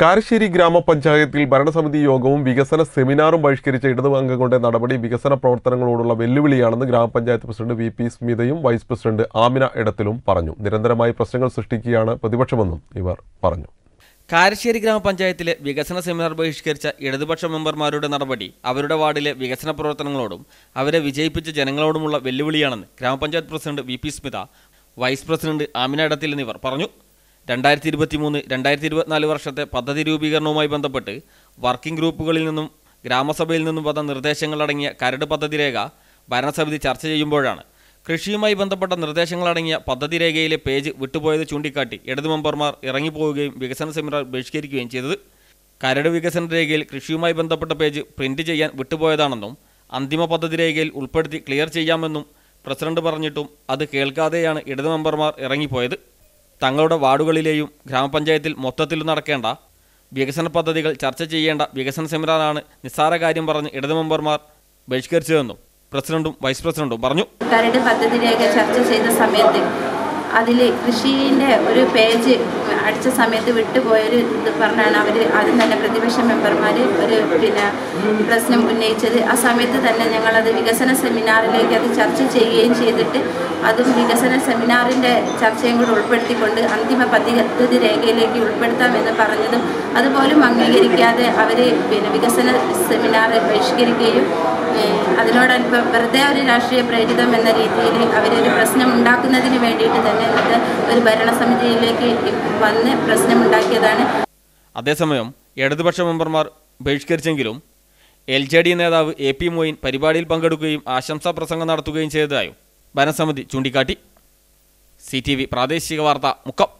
കാർഷേരി ഗ്രാമപഞ്ചായത്തിൽ ഭരണസമിതി യോഗവും വികസന സെമിനാറും ബഹിഷ്കരിച്ച ഇടതുപക്ഷങ്ങളുടെ നടപടി വികസന പ്രവർത്തനങ്ങളോടുള്ള വെല്ലുവിളിയാണെന്ന് ഗ്രാമപഞ്ചായത്ത് പ്രസിഡന്റ് വി.പി സ്മിതയും വൈസ് പ്രസിഡന്റ് ആമിന ഇടത്തിലും പറഞ്ഞു. നിരന്തരമായി പ്രശ്നങ്ങൾ സൃഷ്ടിക്കുകയാണ് പ്രതിപക്ഷമെന്നും ഇവർ പറഞ്ഞു. കാർഷേരി ഗ്രാമപഞ്ചായത്തിലെ വികസന സെമിനാർ ബഹിഷ്കരിച്ച ഇടതുപക്ഷ മെമ്പർമാരുടെ നടപടി അവരുടെ വാർഡിലെ വികസന പ്രവർത്തനങ്ങളോടും അവരെ വിജയിപ്പിച്ച ജനങ്ങളോടുമുള്ള വെല്ലുവിളിയാണെന്ന് ഗ്രാമപഞ്ചായത്ത് president V P Smitha, vice president Amina ഇടത്തിൽ എന്നിവർ പറഞ്ഞു. 2023-2024 വർഷത്തെ പദ്ധതി രൂപീകരണവുമായി ബന്ധപ്പെട്ട് വർക്കിംഗ് ഗ്രൂപ്പുകളിൽ നിന്നും ഗ്രാമസഭയിൽ നിന്നും വന്ന നിർദ്ദേശങ്ങളടങ്ങിയ കരട് പദ്ധതി രേഖ ഭരണസമിതി ചർച്ച ചെയ്യുമ്പോഴാണ് കൃഷിയുമായി ബന്ധപ്പെട്ട നിർദ്ദേശങ്ങളടങ്ങിയ പദ്ധതി രേഖയിലെ പേജ് വിട്ടുപോയത് ചൂണ്ടിക്കാട്ടി ഇടതു മെമ്പർമാർ ഇറങ്ങിപ്പോവുകയും വികസന സെമിനാർ ബഹിഷ്കരിക്കുകയും ചെയ്തത്. കരട് വികസന രേഖയിൽ കൃഷിയുമായി ബന്ധപ്പെട്ട പേജ് പ്രിന്റ് ചെയ്യാൻ വിട്ടുപോയതാണെന്നും അന്തിമ പദ്ധതി രേഖയിൽ ഉൾപ്പെടുത്തി ക്ലിയർ ചെയ്യാമെന്നും പ്രസിഡന്റ് പറഞ്ഞിട്ടും അത് കേൾക്കാതെയാണ് ഇടതു മെമ്പർമാർ ഇറങ്ങിപ്പോയത്. തങ്ങളുടെ വാർഡുകളിലെയും ഗ്രാമപഞ്ചായത്തിൽ മൊത്തത്തിൽ നടക്കേണ്ട വികസന പദ്ധതികൾ ചർച്ച ചെയ്യേണ്ട വികസന സെമിനാറാണ് നിസ്സാര കാര്യം പറഞ്ഞ് ഇടതു മെമ്പർമാർ ബഹിഷ്കരിച്ചതെന്നും പ്രസിഡന്റും വൈസ് പ്രസിഡന്റും പറഞ്ഞു. കരട് പദ്ധതി രേഖ ചർച്ച ചെയ്ത സമയത്ത് അതിൽ കൃഷിൻ്റെ ഒരു പേജ് അടിച്ച സമയത്ത് വിട്ടുപോയൊരു ഇത് പറഞ്ഞാണ് അവർ ആദ്യം തന്നെ പ്രതിപക്ഷ മെമ്പർമാർ ഒരു പ്രശ്നം ഉന്നയിച്ചത്. ആ സമയത്ത് തന്നെ ഞങ്ങളത് വികസന സെമിനാറിലേക്ക് അത് ചർച്ച ചെയ്യുകയും ചെയ്തിട്ട് അതും വികസന സെമിനാറിൻ്റെ ചർച്ചയും കൂടി ഉൾപ്പെടുത്തിക്കൊണ്ട് അന്തിമ പദ്ധതി രേഖയിലേക്ക് ഉൾപ്പെടുത്താമെന്ന് പറഞ്ഞതും അതുപോലും അംഗീകരിക്കാതെ അവർ വികസന സെമിനാർ ബഹിഷ്കരിക്കുകയും അതിനോടൊപ്പം വെറുതെ ഒരു രാഷ്ട്രീയ പ്രേരിതം എന്ന രീതിയിൽ അവരൊരു പ്രശ്നം ഉണ്ടാക്കുന്നതിന് വേണ്ടിയിട്ട് തന്നെ ഒരു ഭരണസമിതിയിലേക്ക് വന്ന് പ്രശ്നമുണ്ടാക്കിയതാണ്. അതേസമയം ഇടതുപക്ഷ മെമ്പർമാർ ബഹിഷ്കരിച്ചെങ്കിലും LJD നേതാവ് AP മൊയ്ൻ പരിപാടിയിൽ പങ്കെടുക്കുകയും ആശംസാ പ്രസംഗം നടത്തുകയും ചെയ്തതായും ഭരണസമിതി ചൂണ്ടിക്കാട്ടി. CTV പ്രാദേശിക വാർത്ത മുക്കം.